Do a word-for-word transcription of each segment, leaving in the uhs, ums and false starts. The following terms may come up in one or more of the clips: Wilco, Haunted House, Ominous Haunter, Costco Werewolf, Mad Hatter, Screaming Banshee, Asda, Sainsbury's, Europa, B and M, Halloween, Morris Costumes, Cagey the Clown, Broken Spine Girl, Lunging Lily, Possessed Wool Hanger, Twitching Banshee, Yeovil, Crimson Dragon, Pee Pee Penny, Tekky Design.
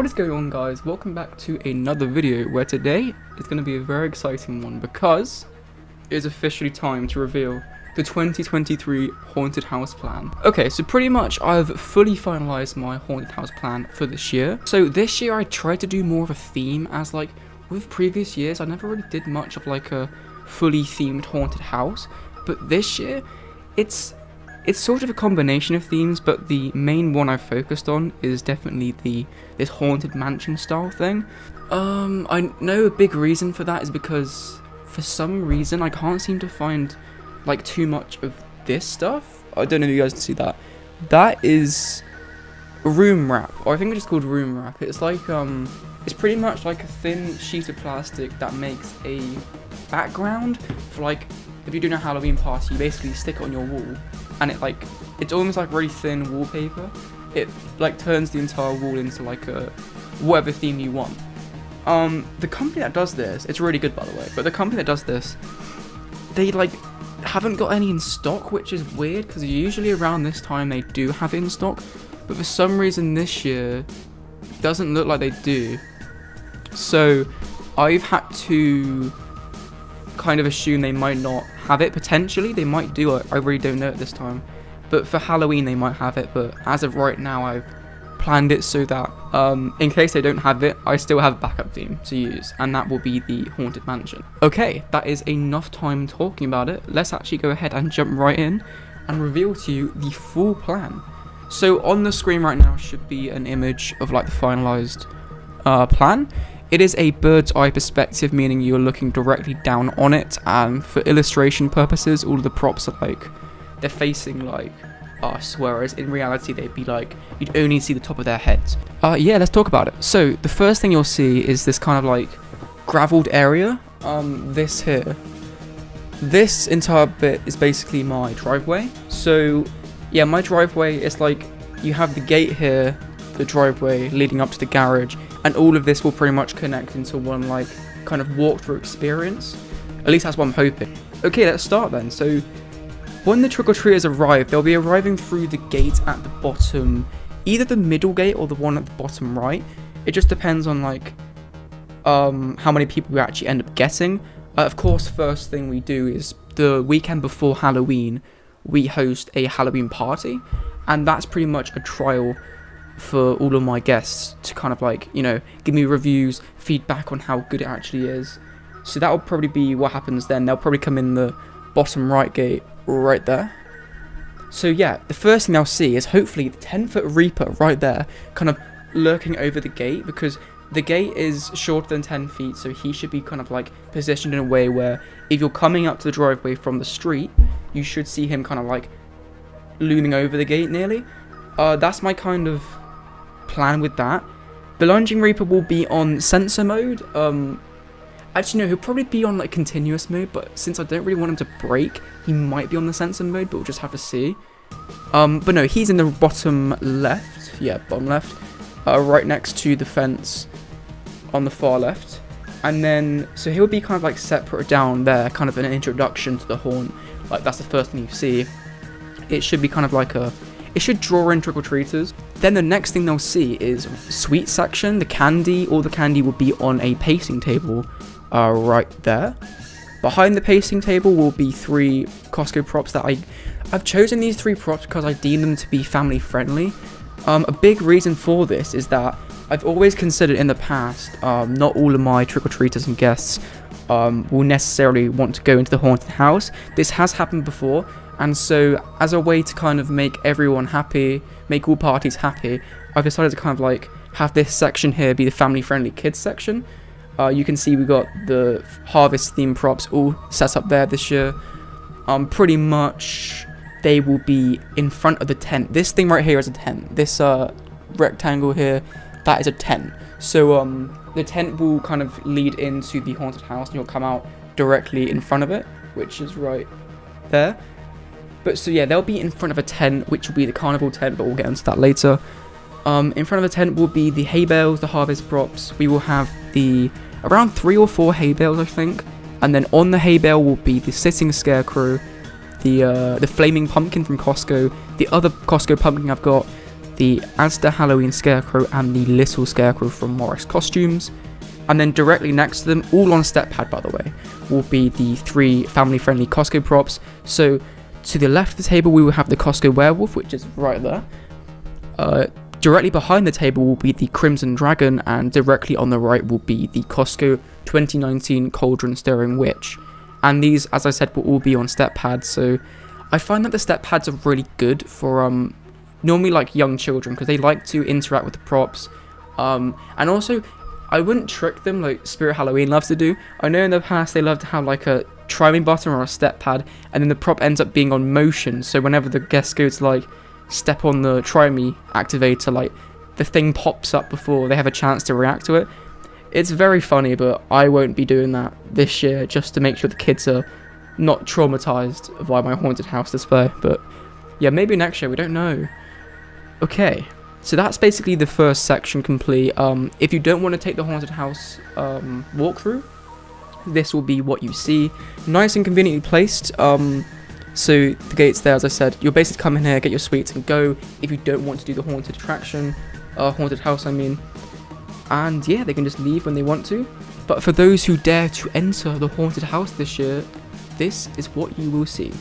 What is going on, guys? Welcome back to another video where today is going to be a very exciting one because it is officially time to reveal the twenty twenty-three haunted house plan. Okay, so pretty much I've fully finalized my haunted house plan for this year. So this year I tried to do more of a theme, as like with previous years I never really did much of like a fully themed haunted house, but this year it's It's sort of a combination of themes, but the main one I focused on is definitely the this haunted mansion style thing. Um, I know a big reason for that is because for some reason I can't seem to find like too much of this stuff. I don't know if you guys can see that. That is room wrap, or I think it's called room wrap. It's like um, it's pretty much like a thin sheet of plastic that makes a background for like if you're doing a Halloween party. You basically stick it on your wall. And it like, it's almost like really thin wallpaper. It like turns the entire wall into like a, whatever theme you want. Um, the company that does this, it's really good by the way, but the company that does this, they like haven't got any in stock, which is weird because usually around this time they do have it in stock, but for some reason this year, it doesn't look like they do. So I've had to kind of assume they might not have it. Potentially they might do it, I really don't know at this time, but for Halloween they might have it, but as of right now I've planned it so that um in case they don't have it, I still have a backup theme to use, and that will be the haunted mansion. Okay, that is enough time talking about it. Let's actually go ahead and jump right in and reveal to you the full plan. So on the screen right now should be an image of like the finalized uh plan. It is a bird's eye perspective, meaning you're looking directly down on it, and for illustration purposes, all of the props are like, they're facing like us, whereas in reality they'd be like, you'd only see the top of their heads. Uh, yeah, let's talk about it. So the first thing you'll see is this kind of like graveled area, um, this here. This entire bit is basically my driveway. So yeah, my driveway is like, you have the gate here, the driveway leading up to the garage, and all of this will pretty much connect into one like kind of walkthrough experience. At least that's what I'm hoping. Okay, let's start then. So when the trick-or-treaters arrive, they'll be arriving through the gate at the bottom, either the middle gate or the one at the bottom right. It just depends on like um, how many people we actually end up getting. Uh, of course, first thing we do is the weekend before Halloween, we host a Halloween party, and that's pretty much a trial for all of my guests to kind of like, you know, give me reviews, feedback on how good it actually is. So that'll probably be what happens then. They'll probably come in the bottom right gate right there. So yeah, the first thing they'll see is hopefully the ten foot Reaper right there, kind of lurking over the gate, because the gate is shorter than ten feet, so he should be kind of like positioned in a way where if you're coming up to the driveway from the street, you should see him kind of like looming over the gate nearly. Uh, that's my kind of plan with that. The Lunging Reaper will be on sensor mode. Um, actually, no, he'll probably be on like continuous mode, but since I don't really want him to break, he might be on the sensor mode, but we'll just have to see. Um, but no, he's in the bottom left. Yeah, bottom left. Uh, right next to the fence on the far left. And then, so he'll be kind of like separate down there, kind of an introduction to the haunt. Like, that's the first thing you see. It should be kind of like a, it should draw in trick-or-treaters. Then the next thing they'll see is sweet section, the candy. All the candy will be on a pacing table uh, right there. Behind the pacing table will be three Costco props that I... I've chosen these three props because I deem them to be family friendly. Um, a big reason for this is that I've always considered in the past, um, not all of my trick-or-treaters and guests um, will necessarily want to go into the haunted house. This has happened before. And so, as a way to kind of make everyone happy, make all parties happy, I've decided to kind of like have this section here be the family-friendly kids section. Uh, you can see we got the harvest theme props all set up there this year. Um, pretty much, they will be in front of the tent. This thing right here is a tent. This uh, rectangle here, that is a tent. So um, the tent will kind of lead into the haunted house, and you'll come out directly in front of it, which is right there. But so yeah, they'll be in front of a tent, which will be the carnival tent, but we'll get into that later. Um, in front of the tent will be the hay bales, the harvest props. We will have the around three or four hay bales, I think. And then on the hay bale will be the sitting scarecrow, the uh, the flaming pumpkin from Costco, the other Costco pumpkin I've got, the Asda Halloween Scarecrow and the Little Scarecrow from Morris Costumes. And then directly next to them, all on a step pad by the way, will be the three family-friendly Costco props. So to the left of the table we will have the Costco Werewolf, which is right there. Uh, directly behind the table will be the Crimson Dragon, and directly on the right will be the Costco twenty nineteen Cauldron Stirring Witch. And these, as I said, will all be on step pads, so I find that the step pads are really good for um, normally like young children, because they like to interact with the props. Um, and also, I wouldn't trick them like Spirit Halloween loves to do. I know in the past they love to have like a timing button or a step pad, and then the prop ends up being on motion, so whenever the guests go to like step on the try me activator, like the thing pops up before they have a chance to react to it. It's very funny, but I won't be doing that this year just to make sure the kids are not traumatized by my haunted house display. But yeah, maybe next year, we don't know. Okay, so that's basically the first section complete. Um, if you don't want to take the haunted house um, walkthrough, this will be what you see. Nice and conveniently placed. Um, so the gates there, as I said, you'll basically come in here, get your sweets and go if you don't want to do the haunted attraction, uh, haunted house I mean. And yeah, they can just leave when they want to. But for those who dare to enter the haunted house this year, this is what you will see.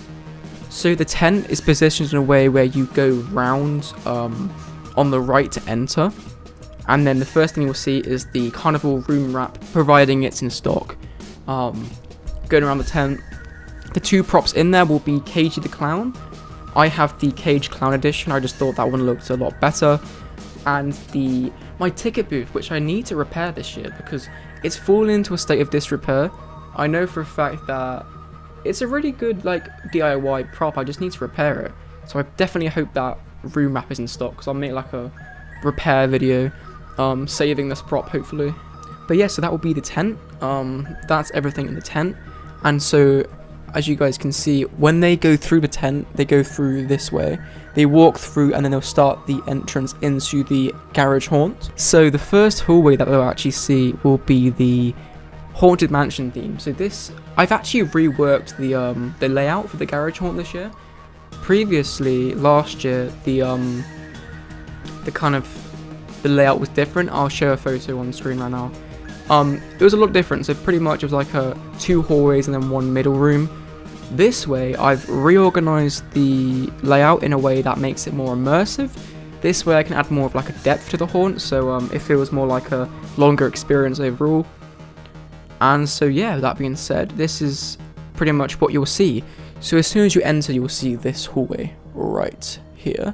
So the tent is positioned in a way where you go round um, on the right to enter. And then the first thing you'll see is the carnival room wrap, providing it's in stock. Um, going around the tent, the two props in there will be Cagey the Clown. I have the Cage Clown edition, I just thought that one looked a lot better. And the my ticket booth, which I need to repair this year because it's fallen into a state of disrepair. I know for a fact that it's a really good like D I Y prop, I just need to repair it. So I definitely hope that room wrap is in stock, because I'll make like a repair video um, saving this prop hopefully. But yeah, so that will be the tent. Um, that's everything in the tent. And so as you guys can see, when they go through the tent, they go through this way. They walk through and then they'll start the entrance into the garage haunt. So the first hallway that they'll actually see will be the haunted mansion theme. So this, I've actually reworked the um, the layout for the garage haunt this year. Previously, last year, the um, the kind of the layout was different. I'll show a photo on the screen right now. Um, it was a lot different, so pretty much it was like a two hallways and then one middle room. This way, I've reorganized the layout in a way that makes it more immersive. This way I can add more of like a depth to the haunt, so um, it feels more like a longer experience overall. And so yeah, that being said, this is pretty much what you'll see. So as soon as you enter, you'll see this hallway right here.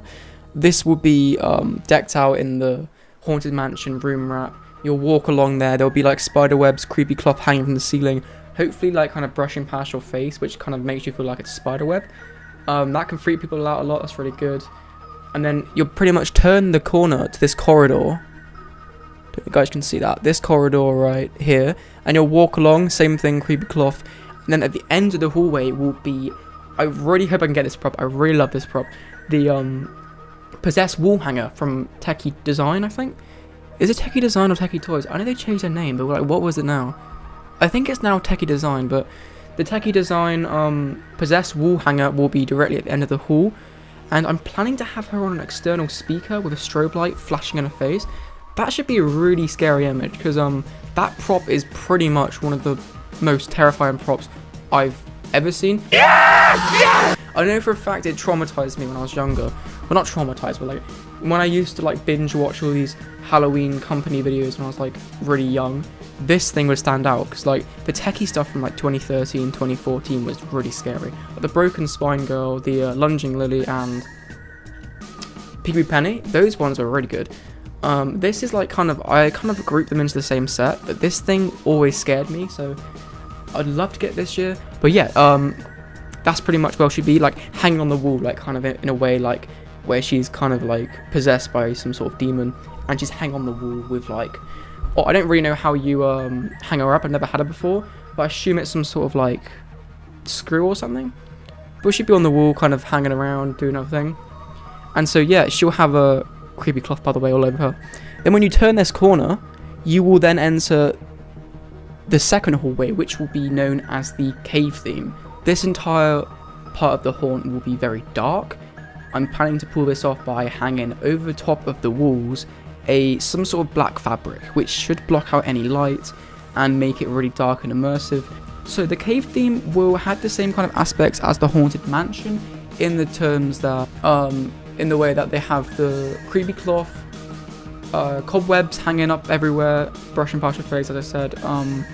This will be um, decked out in the haunted mansion room wrap. You'll walk along there, there'll be like spider webs, creepy cloth hanging from the ceiling, hopefully like kind of brushing past your face, which kind of makes you feel like it's a spider web. Um, that can freak people out a lot, that's really good. And then you'll pretty much turn the corner to this corridor. Don't know if you guys can see that, this corridor right here, and you'll walk along, same thing, creepy cloth, and then at the end of the hallway will be, I really hope I can get this prop, I really love this prop, the um, Possessed Wool Hanger from Tekky Design, I think. Is it Tekky Design or Tekky Toys? I know they changed their name, but like, what was it now? I think it's now Tekky Design, but the Tekky Design um, Possessed Wool Hanger will be directly at the end of the hall. And I'm planning to have her on an external speaker with a strobe light flashing in her face. That should be a really scary image, because um, that prop is pretty much one of the most terrifying props I've ever seen. Yes! Yes! I know for a fact it traumatized me when I was younger. Well, not traumatized, but like when I used to like binge watch all these Halloween company videos when I was like really young, this thing would stand out, because like the techie stuff from like twenty thirteen, twenty fourteen was really scary. Like, the Broken Spine Girl, the uh, Lunging Lily, and Pee Pee Penny, those ones were really good. Um, this is like kind of, I kind of grouped them into the same set, but this thing always scared me, so I'd love to get this year. But yeah, um, that's pretty much where she'd be, like hanging on the wall, like kind of in a way like where she's kind of like possessed by some sort of demon, and she's hang on the wall with like, oh, I don't really know how you um, hang her up, I've never had her before, but I assume it's some sort of like screw or something. But she'd be on the wall kind of hanging around doing her thing. And so yeah, she'll have a creepy cloth by the way all over her. Then when you turn this corner, you will then enter the second hallway, which will be known as the cave theme. This entire part of the haunt will be very dark. I'm planning to pull this off by hanging over the top of the walls a some sort of black fabric, which should block out any light and make it really dark and immersive. So the cave theme will have the same kind of aspects as the haunted mansion in the terms that um in the way that they have the creepy cloth, uh cobwebs hanging up everywhere, brush and powder face, as I said. Um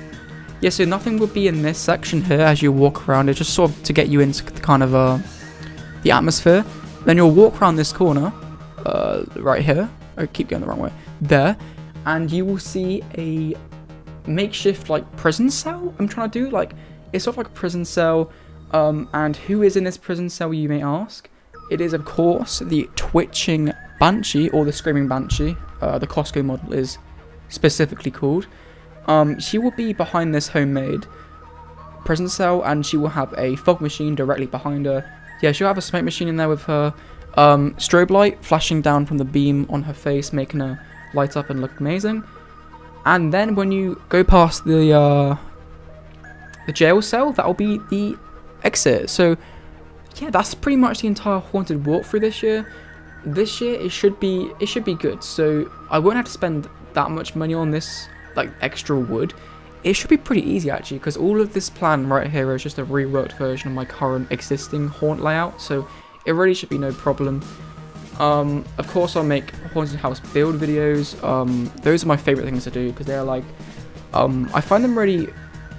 yeah, so nothing will be in this section here as you walk around. It's just sort of to get you into the kind of uh the atmosphere. Then you'll walk around this corner uh right here. I keep going the wrong way there, and you will see a makeshift like prison cell. I'm trying to do like it's sort of like a prison cell. Um and who is in this prison cell, you may ask? It is, of course, the Twitching Banshee, or the Screaming Banshee. Uh the Costco model is specifically called. Um she will be behind this homemade prison cell, and she will have a fog machine directly behind her. Yeah, she'll have a smoke machine in there with her. Um, strobe light flashing down from the beam on her face, making her light up and look amazing. And then when you go past the uh, the jail cell, that'll be the exit. So yeah, that's pretty much the entire haunted walkthrough this year. This year it should be it should be good. So I won't have to spend that much money on this like extra wood. It should be pretty easy actually, because all of this plan right here is just a reworked version of my current existing haunt layout. So it really should be no problem. Um, of course, I'll make haunted house build videos. Um, those are my favorite things to do, because they're like, um, I find them really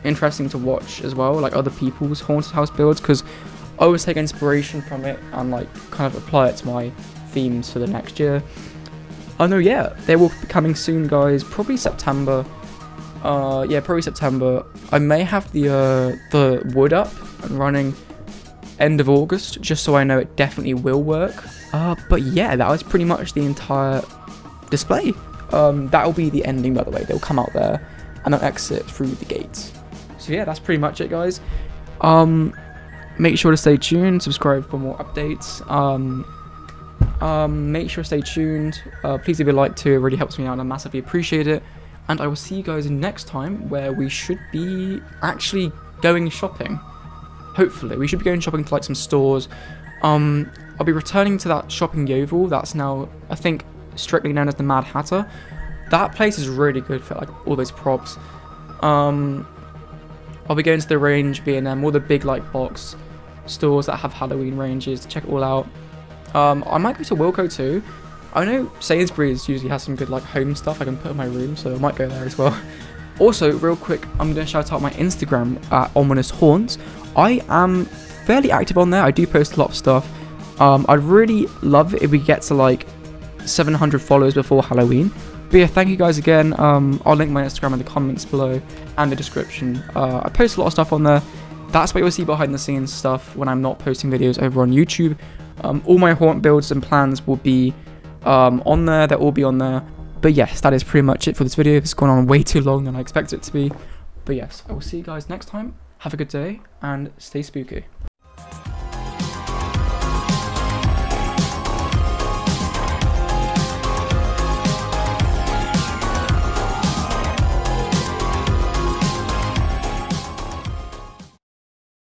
interesting to watch as well, like other people's haunted house builds, because I always take inspiration from it and like kind of apply it to my themes for the next year. I know, yeah, they will be coming soon, guys. Probably September. Uh, yeah, probably September. I may have the uh, the wood up and running end of August, just so I know it definitely will work. Uh, but yeah, that was pretty much the entire display. Um, that will be the ending, by the way. They'll come out there and they'll exit through the gates. So yeah, that's pretty much it, guys. Um, make sure to stay tuned, subscribe for more updates. Um, um, make sure to stay tuned. Uh, please leave a like too, it really helps me out and I massively appreciate it. And I will see you guys next time, where we should be actually going shopping. Hopefully, we should be going shopping to like some stores. Um, I'll be returning to that shopping Yeovil that's now, I think, strictly known as the Mad Hatter. That place is really good for like all those props. Um, I'll be going to the range, B and M, all the big like box stores that have Halloween ranges to check it all out. Um, I might go to Wilco too. I know Sainsbury's usually has some good like home stuff I can put in my room, so I might go there as well. Also, real quick, I'm going to shout out my Instagram at Ominous Haunts. I am fairly active on there. I do post a lot of stuff. Um, I'd really love it if we get to like seven hundred followers before Halloween. But yeah, thank you guys again. Um, I'll link my Instagram in the comments below and the description. Uh, I post a lot of stuff on there. That's what you'll see behind the scenes stuff when I'm not posting videos over on YouTube. Um, all my haunt builds and plans will be um, on there. They'll all be on there. But yes, that is pretty much it for this video. It's gone on way too long than I expected it to be. But yes, I will see you guys next time. Have a good day, and stay spooky.